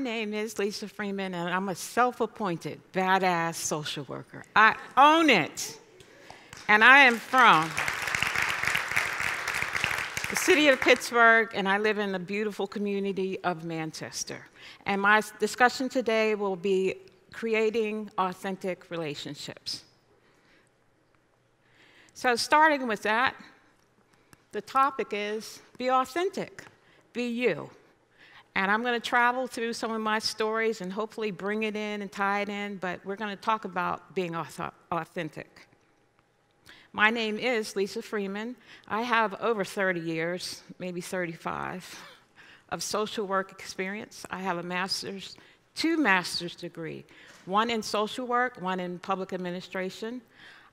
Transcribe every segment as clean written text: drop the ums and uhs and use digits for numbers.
name is Lisa Freeman, and I'm a self-appointed badass social worker. I own it. And I am from the city of Pittsburgh, and I live in the beautiful community of Manchester. And my discussion today will be creating authentic relationships. So starting with that, the topic is be authentic, be you. And I'm going to travel through some of my stories and hopefully bring it in and tie it in, but we're going to talk about being authentic. My name is Lisa Freeman. I have over 30 years, maybe 35, of social work experience. I have a master's, 2 master's degrees, one in social work, one in public administration.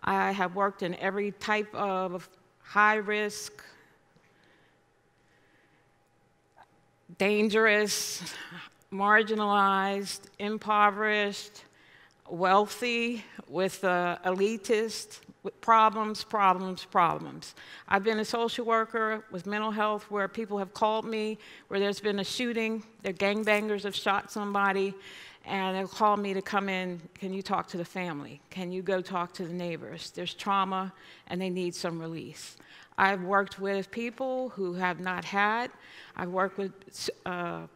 I have worked in every type of high-risk, dangerous, marginalized, impoverished, wealthy, with elitist, with problems, problems, problems. I've been a social worker with mental health where people have called me, where there's been a shooting, their gangbangers have shot somebody, and they'll call me to come in, can you talk to the family? Can you go talk to the neighbors? There's trauma and they need some release. I've worked with people who have not had. I've worked with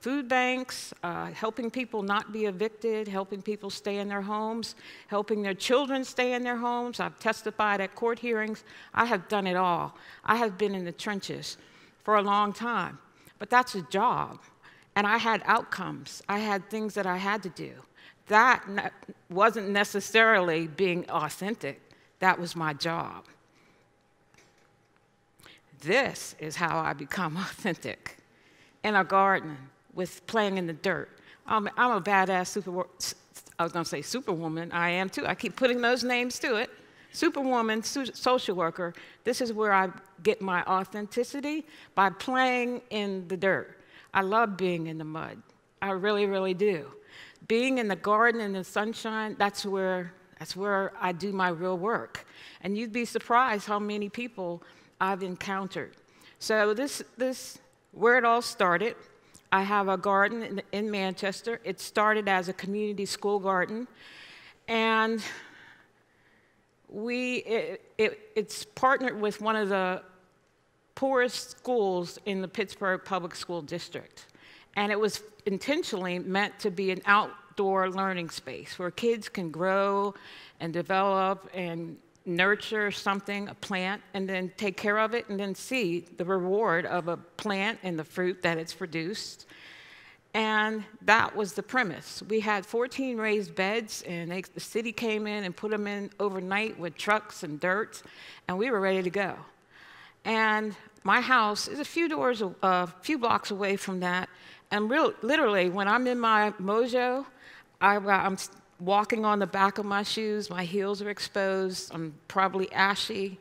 food banks, helping people not be evicted, helping people stay in their homes, helping their children stay in their homes. I've testified at court hearings. I have done it all. I have been in the trenches for a long time, but that's a job. And I had outcomes. I had things that I had to do. That wasn't necessarily being authentic. That was my job. This is how I become authentic. In a garden, with playing in the dirt. I'm a badass superwoman. I am too. I keep putting those names to it. Superwoman, social worker. This is where I get my authenticity, by playing in the dirt. I love being in the mud. I really, really do. Being in the garden in the sunshine, that's where I do my real work. And you'd be surprised how many people I've encountered. So this where it all started. I have a garden in Manchester. It started as a community school garden, and it's partnered with one of the poorest schools in the Pittsburgh Public School District. And it was intentionally meant to be an outdoor learning space where kids can grow and develop and nurture something, a plant, and then take care of it and then see the reward of a plant and the fruit that it's produced. And that was the premise. We had 14 raised beds, and the city came in and put them in overnight with trucks and dirt, and we were ready to go. And my house is a few blocks away from that. And literally, when I'm in my mojo, I'm walking on the back of my shoes. My heels are exposed. I'm probably ashy,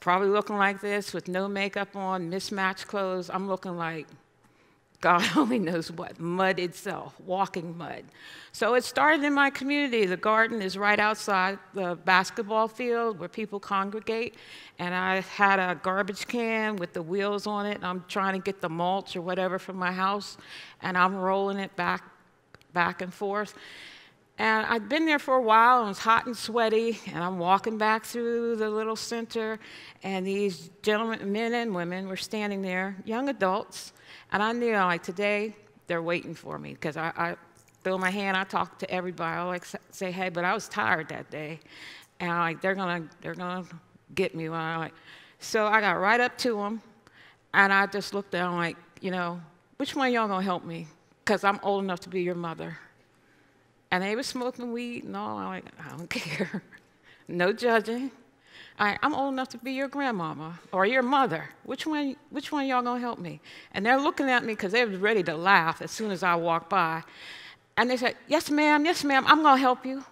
probably looking like this with no makeup on, mismatched clothes. I'm looking like God only knows what, mud itself, walking mud. So it started in my community. The garden is right outside the basketball field where people congregate. And I had a garbage can with the wheels on it. And I'm trying to get the mulch or whatever from my house. And I'm rolling it back and forth. And I'd been there for a while, and it was hot and sweaty, and I'm walking back through the little center, and these gentlemen, men and women, were standing there, young adults, and I knew, like, today, they're waiting for me, because I throw my hand, I talk to everybody, I like say, hey, but I was tired that day, and I'm like, they're gonna get me. When I like, so I got right up to them, and I just looked at them like, you know, which one of y'all gonna help me? Because I'm old enough to be your mother. And they were smoking weed and all. I'm like, I don't care. No judging. I'm old enough to be your grandmama or your mother. Which one y'all gonna help me? And they're looking at me because they were ready to laugh as soon as I walked by. And they said, yes, ma'am, I'm gonna help you.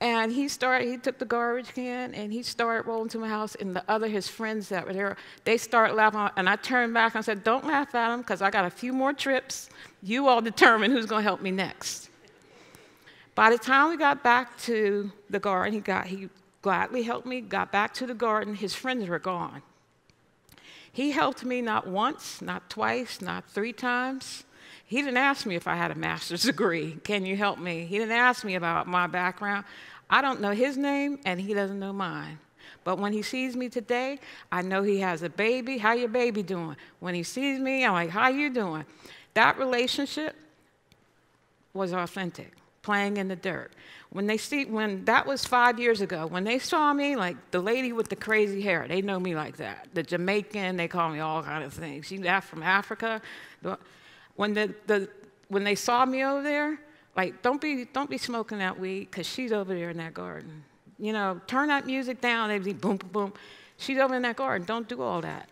And he took the garbage can and he started rolling to my house, and the other, his friends that were there, they started laughing, and I turned back and I said, don't laugh at him because I got a few more trips. You all determine who's gonna help me next. By the time we got back to the garden, he gladly helped me, got back to the garden, his friends were gone. He helped me not once, not twice, not 3 times. He didn't ask me if I had a master's degree. Can you help me? He didn't ask me about my background. I don't know his name, and he doesn't know mine. But when he sees me today, I know he has a baby. How your baby doing? When he sees me, I'm like, how you doing? That relationship was authentic, playing in the dirt. When that was 5 years ago, when they saw me, like the lady with the crazy hair, they know me like that. The Jamaican, they call me all kind of things. She's from Africa. When they saw me over there, like, don't be smoking that weed, because she's over there in that garden. You know, turn that music down. They'd be boom, boom, boom. She's over in that garden. Don't do all that.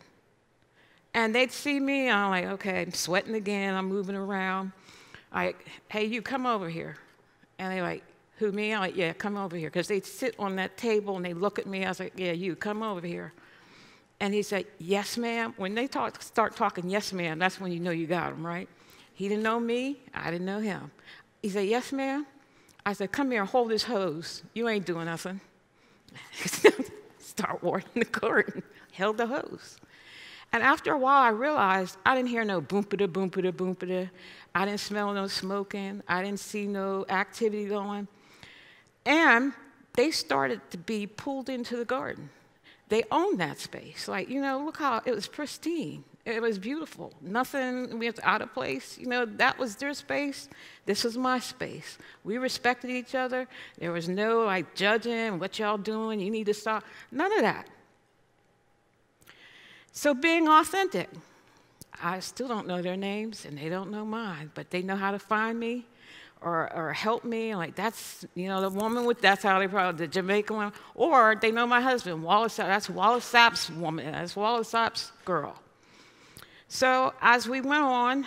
And they'd see me, and I'm like, okay, I'm sweating again. I'm moving around. Like, hey, you come over here. And they're like, who, me? I'm like, yeah, come over here. Because they'd sit on that table, and they'd look at me. I was like, yeah, you, come over here. And he said, yes, ma'am. When they start talking, yes, ma'am, that's when you know you got them, right? He didn't know me. I didn't know him. He said, yes, ma'am. I said, come here and hold this hose. You ain't doing nothing. Start warning the curtain. Held the hose. And after a while, I realized I didn't hear no boom-pa-da, boom-pa-da, boom-pa-da. I didn't smell no smoking. I didn't see no activity going. And they started to be pulled into the garden. They owned that space. Like, you know, look how it was pristine. It was beautiful. Nothing was out of place. You know, that was their space. This was my space. We respected each other. There was no, like, judging, what y'all doing, you need to stop. None of that. So being authentic. I still don't know their names, and they don't know mine, but they know how to find me or help me. Like, that's, you know, the woman with, that's how they probably, the Jamaican woman. Or they know my husband, Wallace. That's Wallace Sapp's woman. That's Wallace Sapp's girl. So as we went on,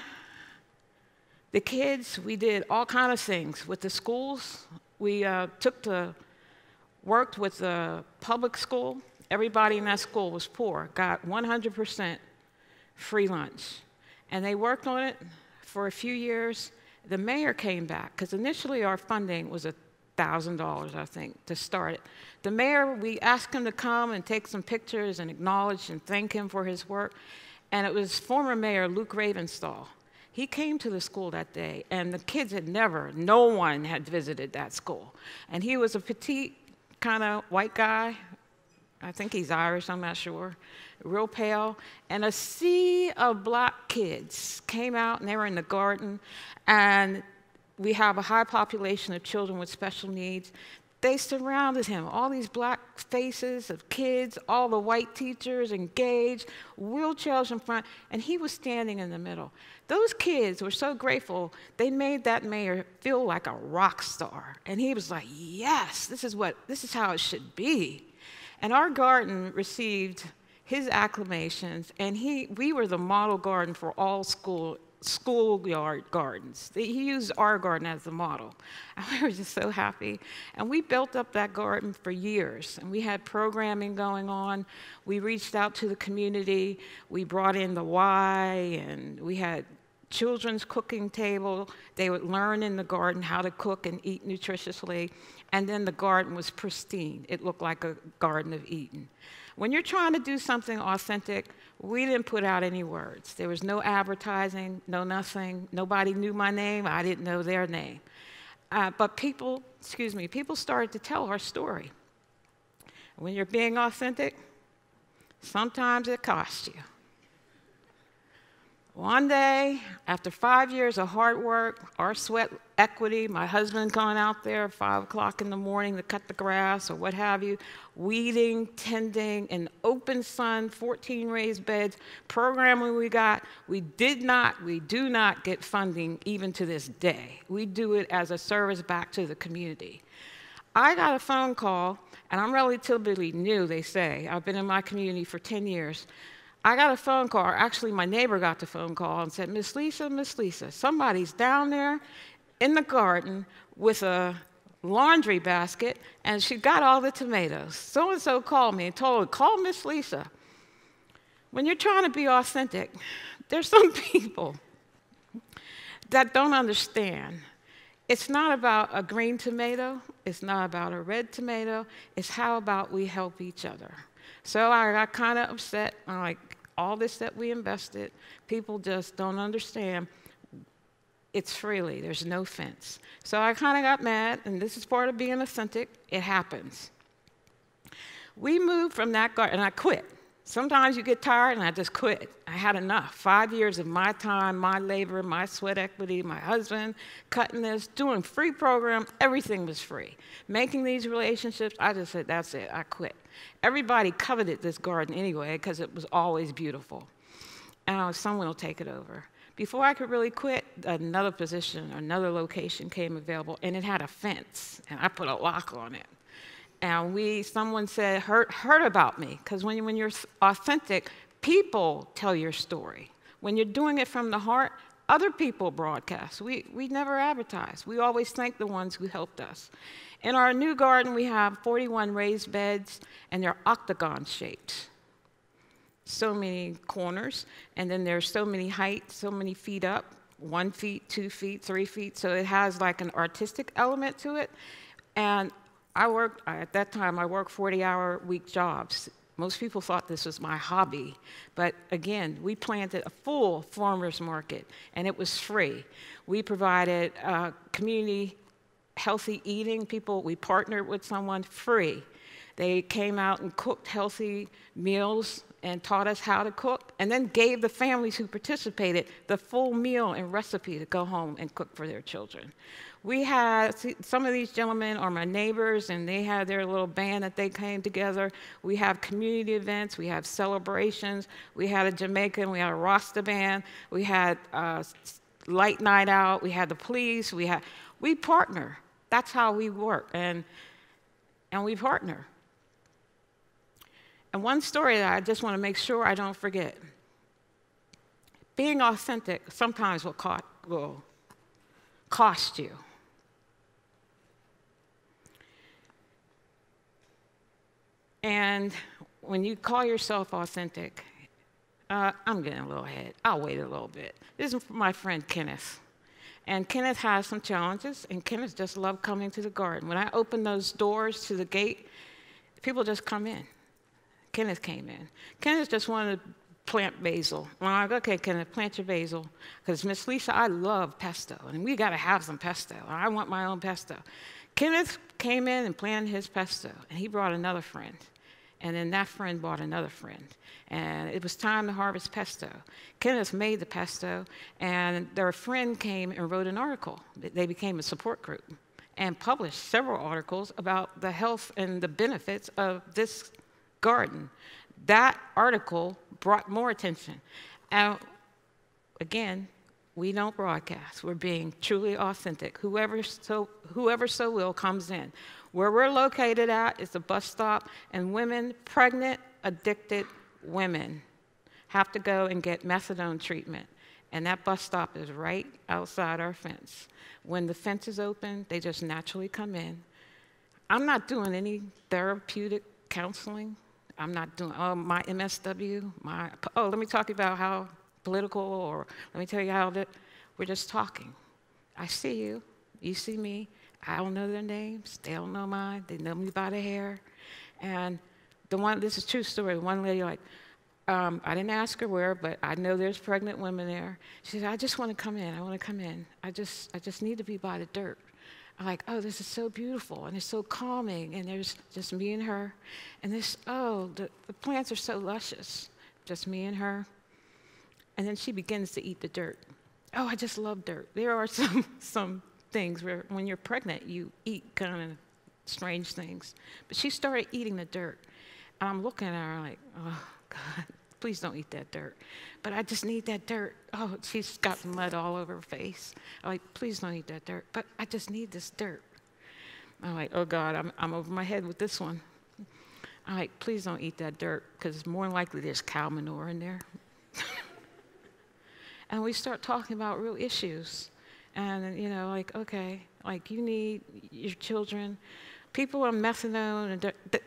the kids, we did all kind of things. With the schools, we worked with the public school. Everybody in that school was poor, got 100% free lunch. And they worked on it for a few years. The mayor came back, because initially our funding was $1,000, I think, to start it. The mayor, we asked him to come and take some pictures and acknowledge and thank him for his work. And it was former mayor Luke Ravenstahl. He came to the school that day, and the kids had never, no one had visited that school. And he was a petite, kind of white guy. I think he's Irish, I'm not sure. Real pale. And a sea of black kids came out, and they were in the garden. And we have a high population of children with special needs. They surrounded him, all these black faces of kids, all the white teachers engaged, wheelchairs in front, and he was standing in the middle. Those kids were so grateful, they made that mayor feel like a rock star. And he was like, yes, this is how it should be. And our garden received his acclamations, and we were the model garden for all schoolyard gardens. He used our garden as the model. And we were just so happy. And we built up that garden for years. And we had programming going on. We reached out to the community. We brought in the Y, and we had children's cooking table. They would learn in the garden how to cook and eat nutritiously. And then the garden was pristine. It looked like a Garden of Eden. When you're trying to do something authentic, we didn't put out any words. There was no advertising, no nothing. Nobody knew my name. I didn't know their name. But people started to tell our story. When you're being authentic, sometimes it costs you. One day, after 5 years of hard work, our sweat equity, my husband going out there at 5 o'clock in the morning to cut the grass or what have you, weeding, tending, in open sun, 14 raised beds, programming we got, we do not get funding even to this day. We do it as a service back to the community. I got a phone call, and I'm relatively new, they say. I've been in my community for 10 years. I got a phone call, actually my neighbor got the phone call and said, Miss Lisa, somebody's down there in the garden with a laundry basket and she got all the tomatoes. So-and-so called me and told her, call Miss Lisa. When you're trying to be authentic, there's some people that don't understand. It's not about a green tomato, it's not about a red tomato, it's how about we help each other. So I got kind of upset. I'm like, all this that we invested, people just don't understand. It's freely, there's no fence. So I kind of got mad, and this is part of being authentic, it happens. We moved from that garden, and I quit. Sometimes you get tired, and I just quit. I had enough. 5 years of my time, my labor, my sweat equity, my husband, cutting this, doing free programs, everything was free. Making these relationships, I just said, that's it, I quit. Everybody coveted this garden anyway, because it was always beautiful. And someone will take it over. Before I could really quit, another position, another location came available, and it had a fence, and I put a lock on it. And someone said, heard about me, because when you're authentic, people tell your story. When you're doing it from the heart, other people broadcast. We never advertise. We always thank the ones who helped us. In our new garden, we have 41 raised beds, and they're octagon-shaped. So many corners, and then there's so many heights, so many feet up, 1 feet, 2 feet, 3 feet, so it has like an artistic element to it. And at that time, I worked 40-hour-week jobs. Most people thought this was my hobby, but again, we planted a full farmers market, and it was free. We provided community healthy eating. We partnered with someone free. They came out and cooked healthy meals and taught us how to cook, and then gave the families who participated the full meal and recipe to go home and cook for their children. We had, some of these gentlemen are my neighbors, and they had their little band that they came together. We have community events, we have celebrations, we had a Jamaican, we had a Rasta band, we had a light night out, we had the police, we partner. That's how we work, and we partner. And one story that I just want to make sure I don't forget. Being authentic sometimes will cost you. And when you call yourself authentic, I'm getting a little ahead. I'll wait a little bit. This is my friend Kenneth. And Kenneth has some challenges, and Kenneth just loved coming to the garden. When I opened those doors to the gate, people just come in. Kenneth came in. Kenneth just wanted to plant basil. And I'm like, okay, Kenneth, plant your basil. Because Miss Lisa, I love pesto, and we gotta have some pesto. I want my own pesto. Kenneth came in and planted his pesto, and he brought another friend. And then that friend brought another friend. And it was time to harvest pesto. Kenneth made the pesto, and their friend came and wrote an article. They became a support group and published several articles about the health and the benefits of this garden. That article brought more attention. And again, we don't broadcast. We're being truly authentic. Whoever so will comes in. Where we're located at is the bus stop, and women, pregnant, addicted women, have to go and get methadone treatment. And that bus stop is right outside our fence. When the fence is open, they just naturally come in. I'm not doing any therapeutic counseling. I'm not doing my MSW, let me talk about how political, or let me tell you how that, we're just talking. I see you, you see me, I don't know their names, they don't know mine, they know me by the hair. And this is a true story, one lady like, I didn't ask her where, but I know there's pregnant women there. She said, I just want to come in, I just need to be by the dirt. I'm like, oh, this is so beautiful, and it's so calming, and there's just me and her. And this, oh, the plants are so luscious, just me and her. And then she begins to eat the dirt. Oh, I just love dirt. There are some things where when you're pregnant, you eat kind of strange things. But she started eating the dirt. And I'm looking at her like, oh, God, please don't eat that dirt. But I just need that dirt. Oh, she's got mud all over her face. I'm like, please don't eat that dirt. But I just need this dirt. I'm like, oh, God, I'm over my head with this one. I'm like, please don't eat that dirt, because it's more than likely there's cow manure in there. And we start talking about real issues. And, you know, like, okay, like you need your children. People on methadone, and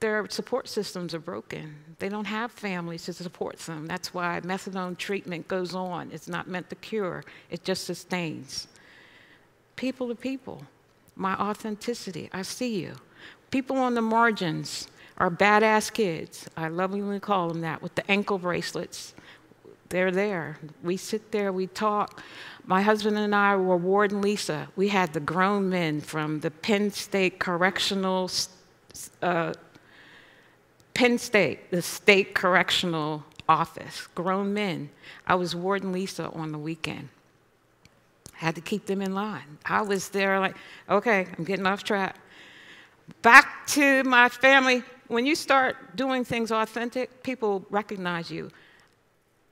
their support systems are broken. They don't have families to support them. That's why methadone treatment goes on. It's not meant to cure. It just sustains. People to people, my authenticity, I see you. People on the margins are badass kids. I lovingly call them that, with the ankle bracelets. They're there. We sit there, we talk. My husband and I were Warden Lisa. We had the grown men from the Penn State Correctional, the State Correctional Office, grown men. I was Warden Lisa on the weekend. I had to keep them in line. I was there like, okay, I'm getting off track. Back to my family. When you start doing things authentic, people recognize you.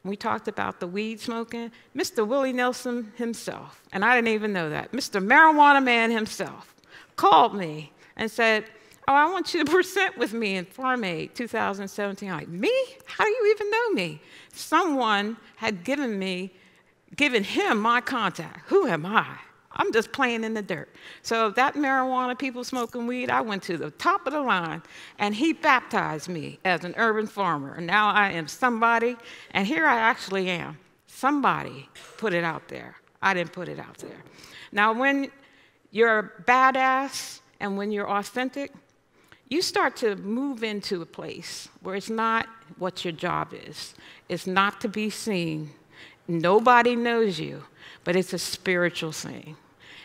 We talked about the weed smoking. Mr. Willie Nelson himself, and I didn't even know that, Mr. Marijuana Man himself, called me and said, oh, I want you to present with me in Farm Aid 2017. I'm like, me? How do you even know me? Someone had given him my contact. Who am I? I'm just playing in the dirt. So that marijuana, people smoking weed, I went to the top of the line, and he baptized me as an urban farmer. And now I am somebody, and here I actually am. Somebody put it out there. I didn't put it out there. Now, when you're a badass and when you're authentic, you start to move into a place where it's not what your job is. It's not to be seen. Nobody knows you, but it's a spiritual thing.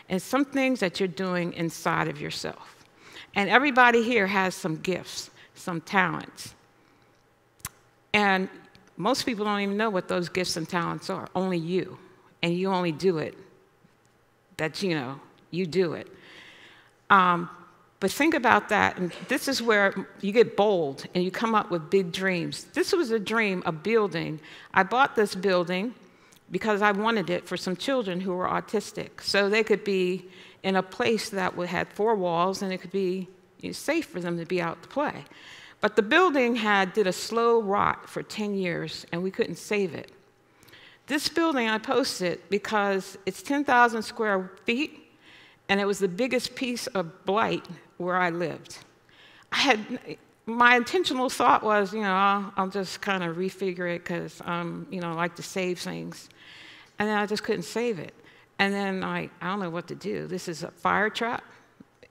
And some things that you're doing inside of yourself. And everybody here has some gifts, some talents. And most people don't even know what those gifts and talents are, only you. And you only do it that you know, you do it. But think about that, and this is where you get bold and you come up with big dreams. This was a dream, a building. I bought this building because I wanted it for some children who were autistic, so they could be in a place that had four walls and it could be safe for them to be out to play. But the building did a slow rot for 10 years, and we couldn't save it. This building I posted because it's 10,000 square feet, and it was the biggest piece of blight where I lived. My intentional thought was, you know, I'll just kind of refigure it because, you know, I like to save things. And then I just couldn't save it. And then I don't know what to do. This is a fire trap.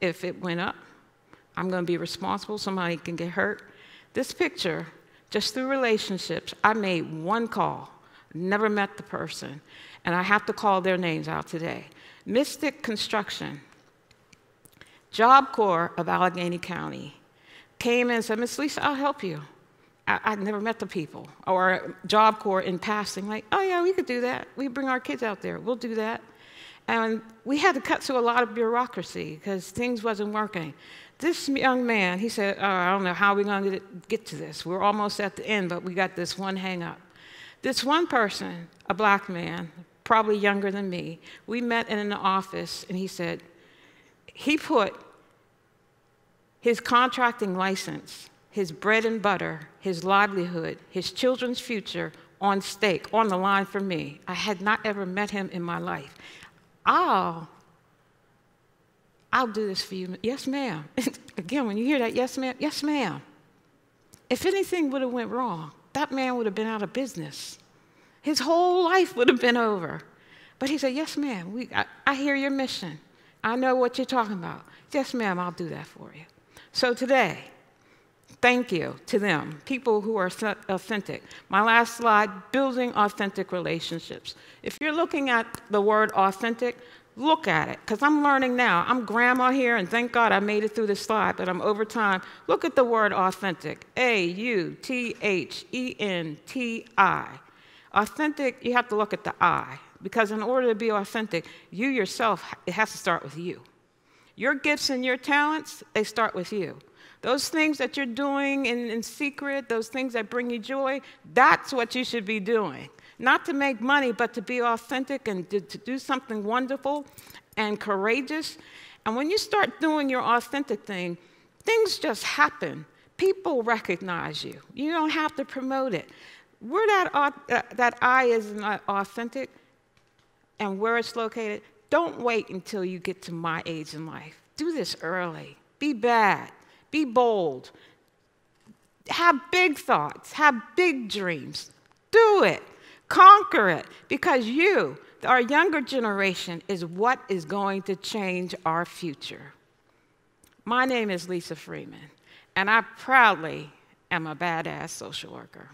If it went up, I'm going to be responsible. Somebody can get hurt. This picture, just through relationships, I made one call, never met the person. And I have to call their names out today. Mystic Construction, Job Corps of Allegheny County, came in and said, Miss Lisa, I'll help you. I'd never met the people. Or Job Corps in passing, like, oh yeah, we could do that. We bring our kids out there, we'll do that. And we had to cut through a lot of bureaucracy because things wasn't working. This young man, he said, oh, I don't know how we're going to get to this. We're almost at the end, but we got this one hang up. This one person, a black man, probably younger than me, we met in an office, and he said, he put his contracting license, his bread and butter, his livelihood, his children's future on stake, on the line for me. I had not ever met him in my life. I'll do this for you. Yes, ma'am. Again, when you hear that, yes, ma'am, yes, ma'am. If anything would have went wrong, that man would have been out of business. His whole life would have been over. But he said, yes, ma'am, I hear your mission. I know what you're talking about. Yes, ma'am, I'll do that for you. So today, thank you to them, people who are authentic. My last slide, building authentic relationships. If you're looking at the word authentic, look at it, because I'm learning now. I'm grandma here, and thank God I made it through this slide, but I'm over time. Look at the word authentic, A-U-T-H-E-N-T-I. Authentic, you have to look at the I, because in order to be authentic, you yourself, it has to start with you. Your gifts and your talents, they start with you. Those things that you're doing in secret, those things that bring you joy, that's what you should be doing. Not to make money, but to be authentic and to do something wonderful and courageous. And when you start doing your authentic thing, things just happen. People recognize you. You don't have to promote it. Where that I is not authentic and where it's located, don't wait until you get to my age in life. Do this early. Be bad. Be bold. Have big thoughts. Have big dreams. Do it. Conquer it. Because you, our younger generation, is what is going to change our future. My name is Lisa Freeman, and I proudly am a badass social worker.